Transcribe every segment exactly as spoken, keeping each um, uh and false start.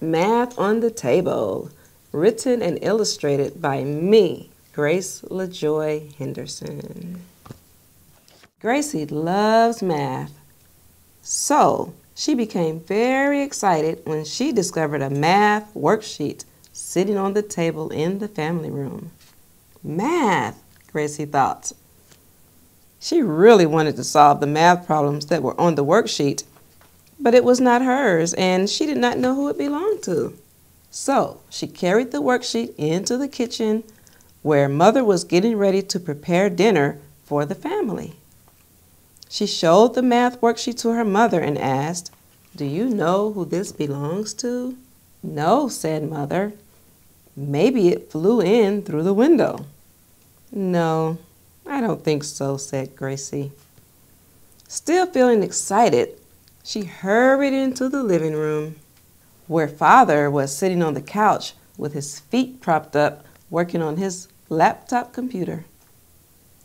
Math on the Table, written and illustrated by me, Grace LaJoy Henderson. Gracie loves math, so she became very excited when she discovered a math worksheet sitting on the table in the family room. Math, Gracie thought. She really wanted to solve the math problems that were on the worksheet, but it was not hers, and she did not know who it belonged to. So she carried the worksheet into the kitchen where Mother was getting ready to prepare dinner for the family. She showed the math worksheet to her mother and asked, "Do you know who this belongs to?" "No," said Mother. "Maybe it flew in through the window." "No, I don't think so," said Gracie. Still feeling excited, she hurried into the living room, where Father was sitting on the couch with his feet propped up, working on his laptop computer.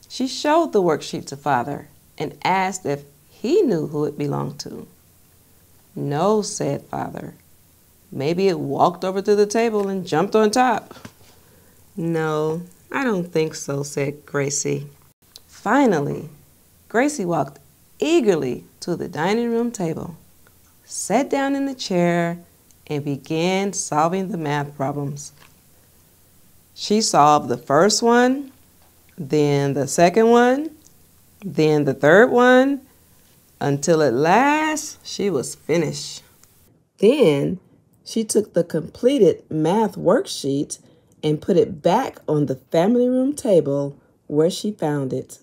She showed the worksheet to Father and asked if he knew who it belonged to. "No," said Father. "Maybe it walked over to the table and jumped on top." "No, I don't think so," said Gracie. Finally, Gracie walked eagerly to the dining room table, sat down in the chair, and began solving the math problems. She solved the first one, then the second one, then the third one, until at last she was finished. Then she took the completed math worksheet and put it back on the family room table where she found it.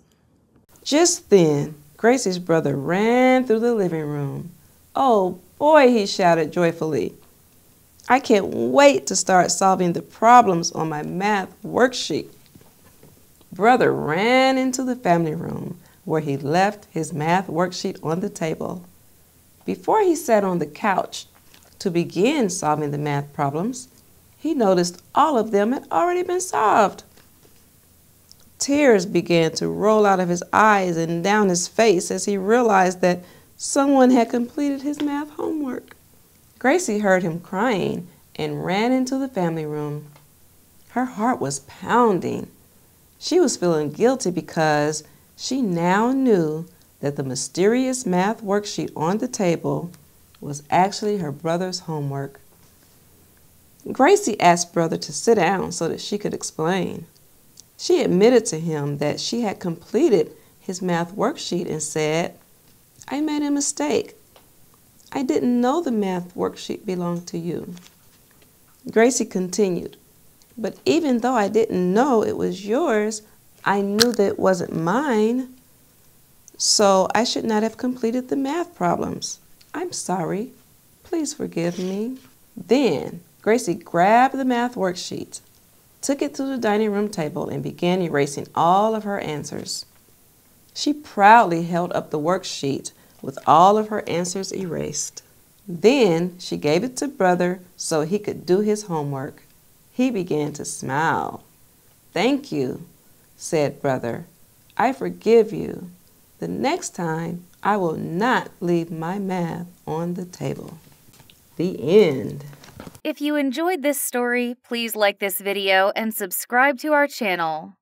Just then, Gracie's brother ran through the living room. "Oh boy," he shouted joyfully. "I can't wait to start solving the problems on my math worksheet." Brother ran into the family room, where he left his math worksheet on the table. Before he sat on the couch to begin solving the math problems, he noticed all of them had already been solved. Tears began to roll out of his eyes and down his face as he realized that someone had completed his math homework. Gracie heard him crying and ran into the family room. Her heart was pounding. She was feeling guilty because she now knew that the mysterious math worksheet on the table was actually her brother's homework. Gracie asked Brother to sit down so that she could explain. She admitted to him that she had completed his math worksheet and said, "I made a mistake. I didn't know the math worksheet belonged to you." Gracie continued, "But even though I didn't know it was yours, I knew that it wasn't mine. So I should not have completed the math problems. I'm sorry. Please forgive me." Then Gracie grabbed the math worksheet, took it to the dining room table, and began erasing all of her answers. She proudly held up the worksheet with all of her answers erased. Then she gave it to Brother so he could do his homework. He began to smile. "Thank you," said Brother. "I forgive you. The next time, I will not leave my math on the table." The end. If you enjoyed this story, please like this video and subscribe to our channel.